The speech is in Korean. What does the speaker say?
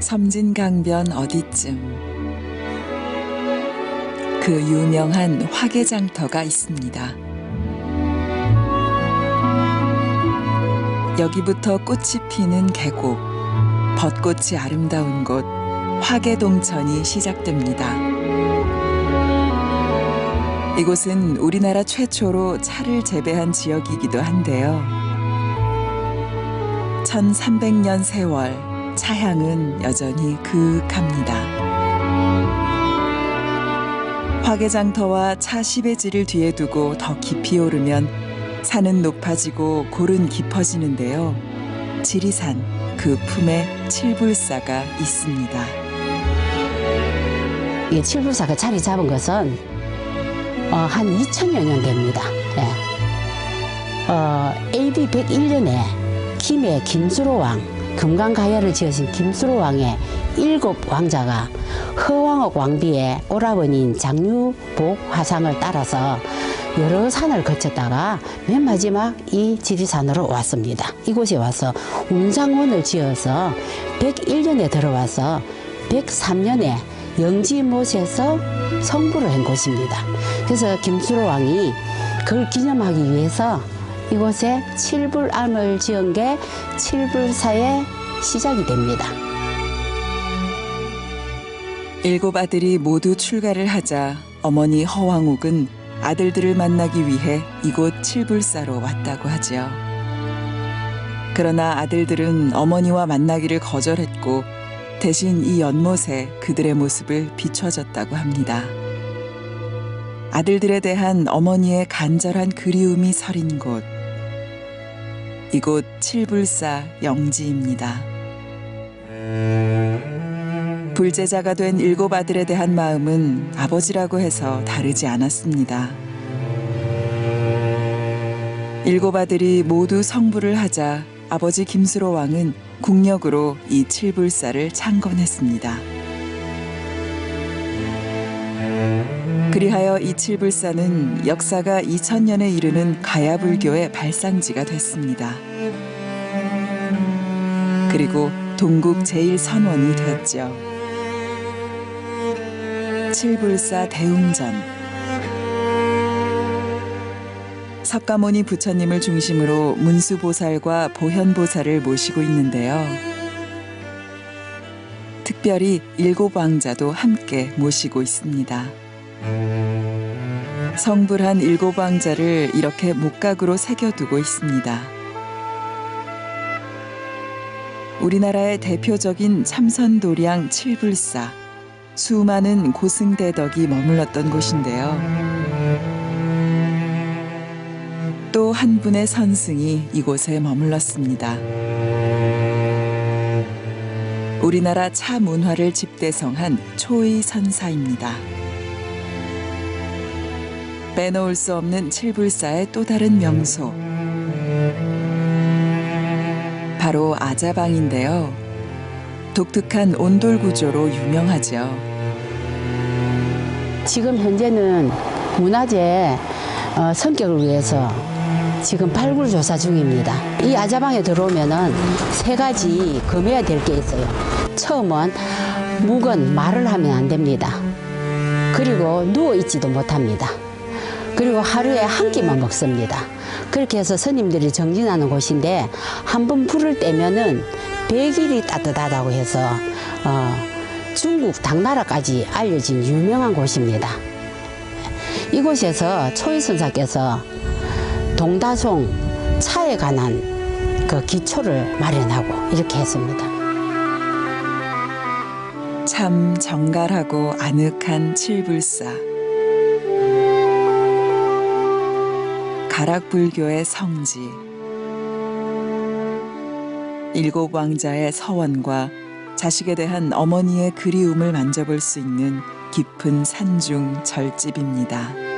섬진강변 어디쯤 그 유명한 화개장터가 있습니다. 여기부터 꽃이 피는 계곡, 벚꽃이 아름다운 곳 화개동천이 시작됩니다. 이곳은 우리나라 최초로 차를 재배한 지역이기도 한데요. 1300년 세월 차향은 여전히 그윽합니다. 화개장터와 차 시베지를 뒤에 두고 더 깊이 오르면 산은 높아지고 골은 깊어지는데요. 지리산 그 품에 칠불사가 있습니다. 이 칠불사가 자리 잡은 것은 한 2000여 년 됩니다. 예. AD 101년에 김해 김수로왕 금강가야를 지으신 김수로왕의 7 왕자가 허황옥 왕비의 오라버니인 장유복 화상을 따라서 여러 산을 거쳤다가 맨 마지막 이 지리산으로 왔습니다. 이곳에 와서 운상원을 지어서 101년에 들어와서 103년에 영지못에서 성불을 한 곳입니다. 그래서 김수로왕이 그걸 기념하기 위해서 이곳에 칠불암을 지은 게 칠불사의 시작이 됩니다. 7 아들이 모두 출가를 하자 어머니 허황옥은 아들들을 만나기 위해 이곳 칠불사로 왔다고 하지요. 그러나 아들들은 어머니와 만나기를 거절했고 대신 이 연못에 그들의 모습을 비춰줬다고 합니다. 아들들에 대한 어머니의 간절한 그리움이 서린 곳. 이곳 칠불사 영지입니다. 불제자가 된 7 아들에 대한 마음은 아버지라고 해서 다르지 않았습니다. 7 아들이 모두 성불을 하자 아버지 김수로 왕은 국력으로 이 칠불사를 창건했습니다. 그리하여 이 칠불사는 역사가 2000년에 이르는 가야불교의 발상지가 됐습니다. 그리고 동국 제1선원이 되었죠. 칠불사 대웅전. 석가모니 부처님을 중심으로 문수보살과 보현보살을 모시고 있는데요. 특별히 7 왕자도 함께 모시고 있습니다. 성불한 7 왕자를 이렇게 목각으로 새겨두고 있습니다. 우리나라의 대표적인 참선도량 칠불사, 수많은 고승대덕이 머물렀던 곳인데요. 또 한 분의 선승이 이곳에 머물렀습니다. 우리나라 차 문화를 집대성한 초의 선사입니다. 빼놓을 수 없는 칠불사의 또 다른 명소. 바로 아자방인데요. 독특한 온돌 구조로 유명하죠. 지금 현재는 문화재 성격을 위해서 지금 발굴 조사 중입니다. 이 아자방에 들어오면은 3가지 금해야 될 게 있어요. 처음은 묵은 말을 하면 안 됩니다. 그리고 누워있지도 못합니다. 그리고 하루에 1끼만 먹습니다. 그렇게 해서 스님들이 정진하는 곳인데 한 번 불을 떼면은 100일이 따뜻하다고 해서 중국 당나라까지 알려진 유명한 곳입니다. 이곳에서 초의 선사께서 동다송 차에 관한 그 기초를 마련하고 이렇게 했습니다. 참 정갈하고 아늑한 칠불사. 가락불교의 성지, 7 왕자의 서원과 자식에 대한 어머니의 그리움을 만져볼 수 있는 깊은 산중 절집입니다.